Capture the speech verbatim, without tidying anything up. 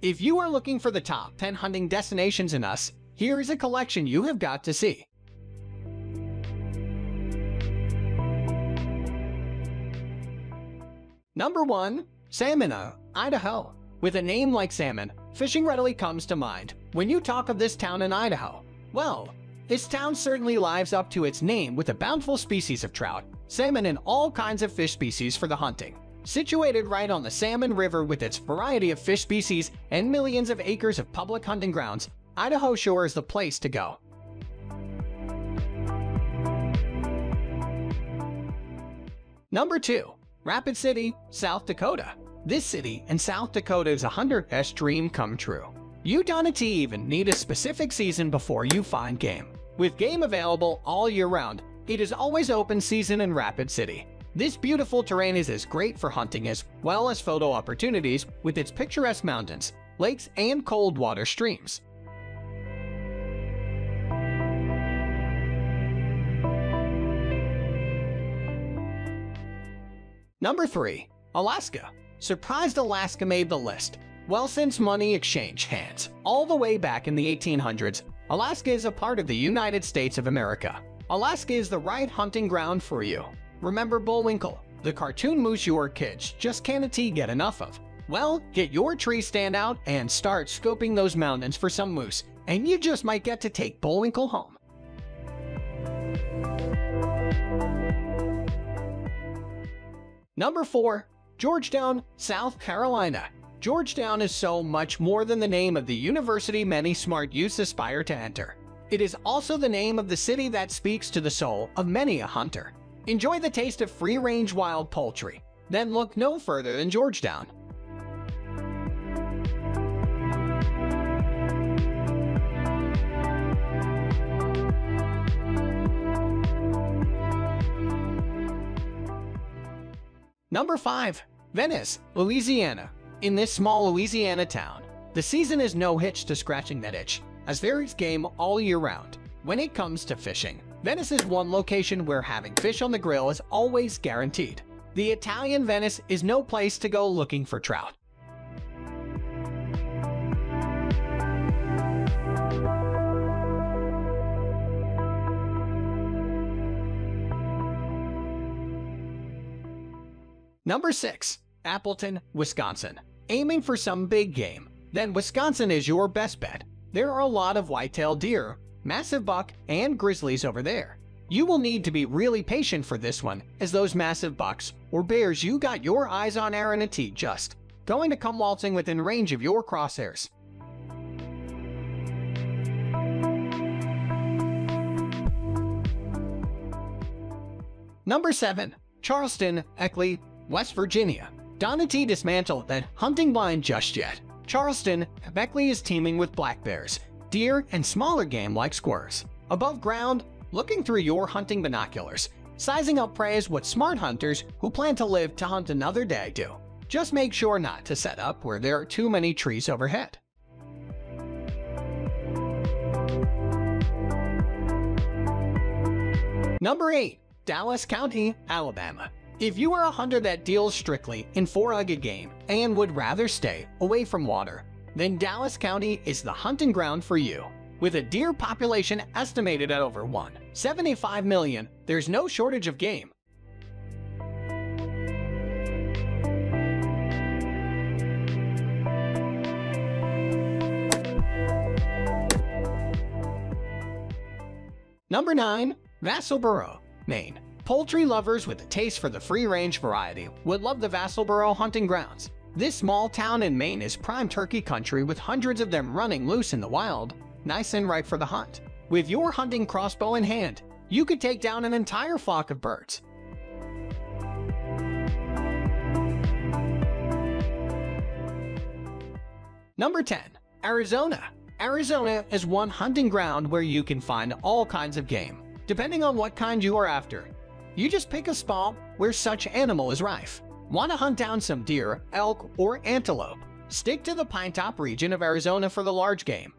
If you are looking for the top ten hunting destinations in us, here is a collection you have got to see. Number one. Salmon, Idaho. With a name like salmon, fishing readily comes to mind when you talk of this town in Idaho. Well, this town certainly lives up to its name with a bountiful species of trout, salmon, and all kinds of fish species for the hunting. Situated right on the Salmon River with its variety of fish species and millions of acres of public hunting grounds, Idaho sure is the place to go. Number two. Rapid City, South Dakota. This city in South Dakota is a hunter's dream come true. You don't even need a specific season before you find game. With game available all year round, it is always open season in Rapid City. This beautiful terrain is as great for hunting as well as photo opportunities with its picturesque mountains, lakes, and cold water streams. Number three. Alaska. Surprised Alaska made the list. Well, since money exchanged hands all the way back in the eighteen hundreds, Alaska is a part of the United States of America. Alaska is the right hunting ground for you. Remember Bullwinkle, the cartoon moose your kids just can't get enough of? Well, get your tree stand out and start scoping those mountains for some moose, and you just might get to take Bullwinkle home. Number four. Georgetown, South Carolina. Georgetown is so much more than the name of the university many smart youths aspire to enter. It is also the name of the city that speaks to the soul of many a hunter. Enjoy the taste of free-range wild poultry, then look no further than Georgetown. Number five. Venice, Louisiana. In this small Louisiana town, the season is no hitch to scratching that itch, as there is game all year round. When it comes to fishing, Venice is one location where having fish on the grill is always guaranteed. The Italian Venice is no place to go looking for trout. Number six. Appleton, Wisconsin. Aiming for some big game, then Wisconsin is your best bet. There are a lot of white-tailed deer, massive buck, and grizzlies over there. You will need to be really patient for this one, as those massive bucks or bears you got your eyes on aren't just going to come waltzing within range of your crosshairs. Number seven. Charleston Beckley, West Virginia. Don't dismantle that hunting blind just yet. Charleston Beckley is teeming with black bears, deer, and smaller game like squirrels. Above ground, looking through your hunting binoculars, sizing up prey is what smart hunters who plan to live to hunt another day do. Just make sure not to set up where there are too many trees overhead. Number eight. Dallas County, Alabama. If you are a hunter that deals strictly in four-legged game and would rather stay away from water, then Dallas County is the hunting ground for you. With a deer population estimated at over one point seven five million, there's no shortage of game. Number nine. Vassalboro, Maine. Poultry lovers with a taste for the free-range variety would love the Vassalboro hunting grounds. This small town in Maine is prime turkey country with hundreds of them running loose in the wild, nice and ripe for the hunt. With your hunting crossbow in hand, you could take down an entire flock of birds. Number ten. Arizona. Arizona is one hunting ground where you can find all kinds of game, depending on what kind you are after. You just pick a spot where such animal is rife. Want to hunt down some deer, elk, or antelope? Stick to the Pinetop region of Arizona for the large game.